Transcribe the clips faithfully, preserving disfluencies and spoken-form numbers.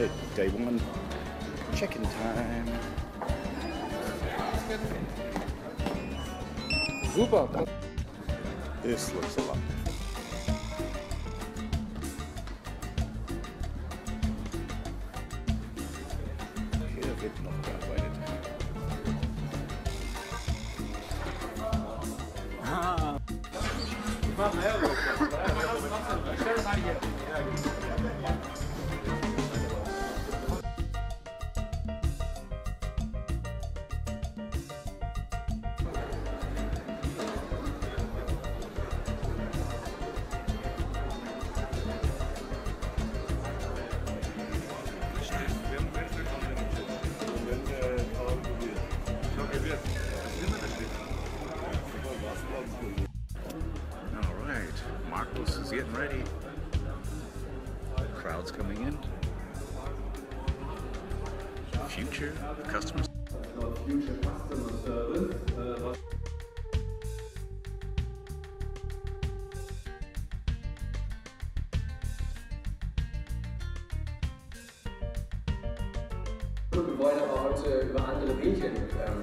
night, day one. Check-in time. Super. This looks a lot. Hier wird noch gearbeitet. Ah. Alright, Marcos is getting ready. Crowds coming in. Future customers. Future customer service. Wir wollen aber heute über andere Medien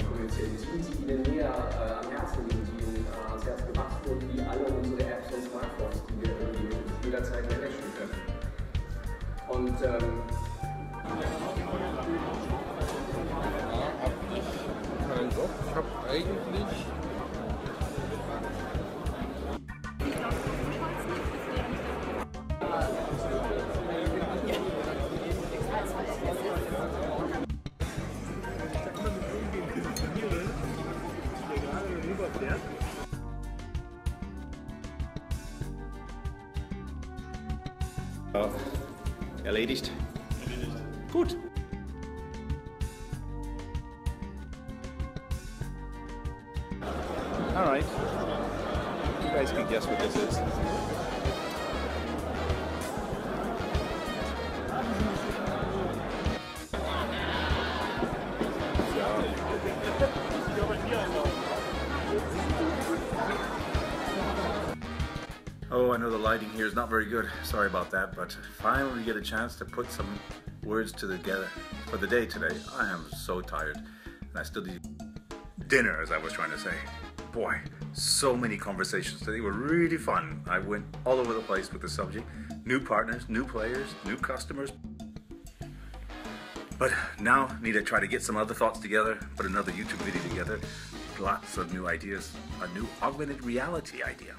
kommunizieren, die Ihnen näher am Herzen liegen, die Ihnen ans Herz gemacht wurden, wie alle unsere Apps und Smartphones, die wir jederzeit managen können. Und ähm, nein, doch, ich habe eigentlich. Ja. Erledigt. Erledigt. Gut. Alright. You guys can guess what this is. Oh, I know the lighting here is not very good. Sorry about that, but finally we get a chance to put some words together for the day today. I am so tired, and I still need dinner, as I was trying to say. Boy, so many conversations today were really fun. I went all over the place with the subject. New partners, new players, new customers. But now need to try to get some other thoughts together, put another YouTube video together. Lots of new ideas, a new augmented reality idea.